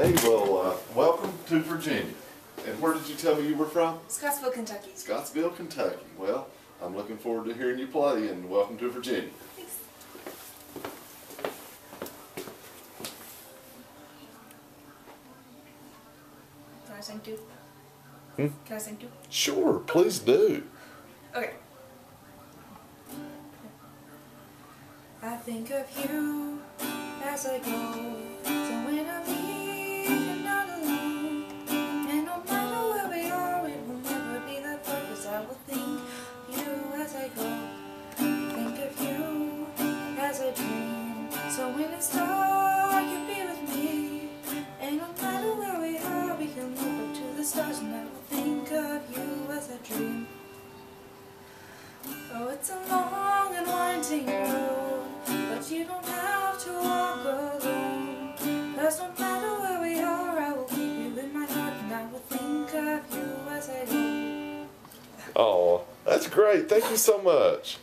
Hey, well, welcome to Virginia. And where did you tell me you were from? Scottsville, Kentucky. Scottsville, Kentucky. Well, I'm looking forward to hearing you play, and welcome to Virginia. Thanks. Can I sing too? Hmm? Can I sing too? Sure, please do. Okay. I think of you as I go, so when I'm here and not alone, and no matter where we are, it will never be the purpose. I will think of you as I go, think of you as I dream. So when it's dark, you'll be with me, and no matter where we are, we can look up to the stars, and I will think of you as I dream. Oh, it's a long and winding road, but you don't have to walk alone, 'cause no matter where we are, I will keep you in my heart, and I will think of you as I go. Oh, that's great. Thank you so much.